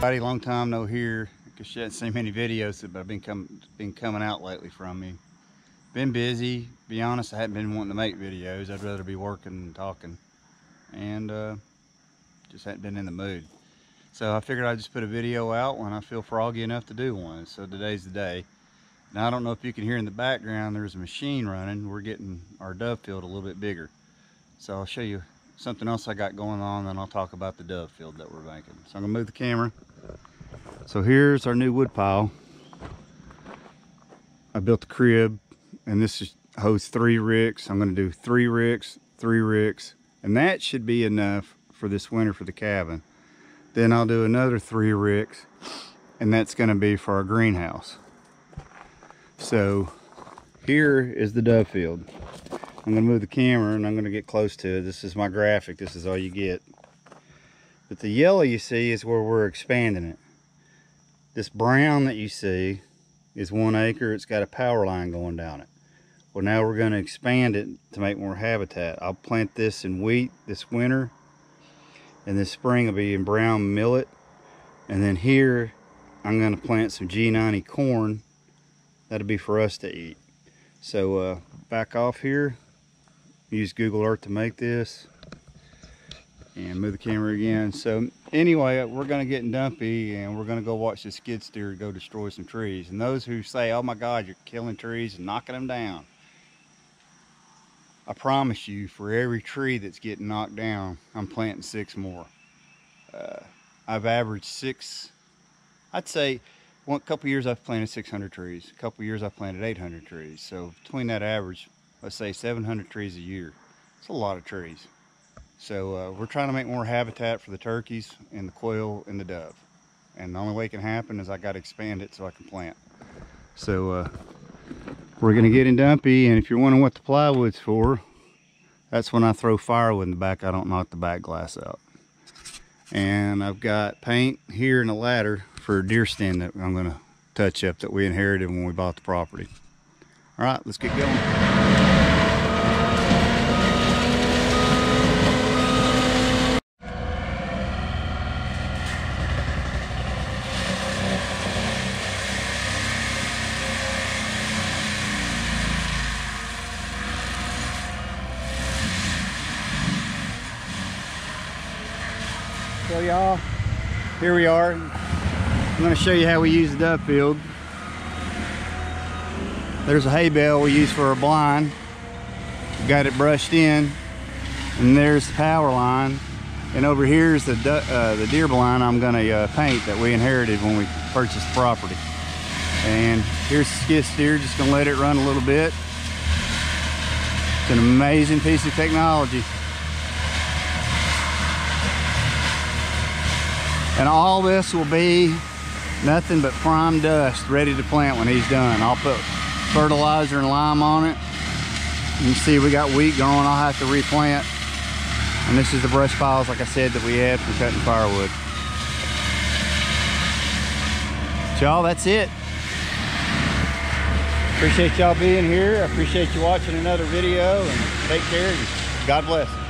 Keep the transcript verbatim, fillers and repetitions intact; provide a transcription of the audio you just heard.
Buddy, long time no hear. Cause you haven't seen many videos that have been coming been coming out lately from me. Been busy. Be honest, I haven't been wanting to make videos. I'd rather be working and talking, and uh, just hadn't been in the mood. So I figured I'd just put a video out when I feel froggy enough to do one. So today's the day. Now I don't know if you can hear in the background, there's a machine running. We're getting our dove field a little bit bigger. So I'll show you something else I got going on, then I'll talk about the dove field that we're making. So I'm gonna move the camera. So here's our new wood pile. I built the crib, and this is, hosts three ricks. I'm gonna do three ricks, three ricks, and that should be enough for this winter for the cabin. Then I'll do another three ricks, and that's gonna be for our greenhouse. So here is the dove field. I'm gonna move the camera and I'm gonna get close to it. This is my graphic, this is all you get. But the yellow you see is where we're expanding it. This brown that you see is one acre, it's got a power line going down it. Well, now we're gonna expand it to make more habitat. I'll plant this in wheat this winter, and this spring will be in brown millet. And then here, I'm gonna plant some G ninety corn. That'll be for us to eat. So uh, back off here, use Google Earth to make this, and move the camera again. So anyway, we're gonna get dumpy and we're gonna go watch the skid steer go destroy some trees. And those who say, oh my God, you're killing trees and knocking them down. I promise you, for every tree that's getting knocked down, I'm planting six more. Uh, I've averaged six, I'd say, One couple years I've planted six hundred trees. A couple years I planted eight hundred trees. So between that average, let's say seven hundred trees a year. It's a lot of trees. So uh, we're trying to make more habitat for the turkeys and the quail and the dove. And the only way it can happen is I got to expand it so I can plant. So uh, we're gonna get in dumpy, and if you're wondering what the plywood's for, that's when I throw firewood in the back. I don't knock the back glass out. And I've got paint here and a ladder for a deer stand that I'm gonna touch up that we inherited when we bought the property. All right, let's get going. So y'all, here we are. I'm going to show you how we use the dove field. There's a hay bale we use for our blind. We got it brushed in, and there's the power line. And over here is the uh, the deer blind I'm going to uh, paint that we inherited when we purchased the property. And here's the skid steer. Just going to let it run a little bit. It's an amazing piece of technology. And all this will be nothing but prime dust ready to plant when he's done. I'll put fertilizer and lime on it. You see we got wheat going, I'll have to replant. And this is the brush piles, like I said, that we had for cutting firewood. So y'all, that's it. Appreciate y'all being here. I appreciate you watching another video, and take care and God bless.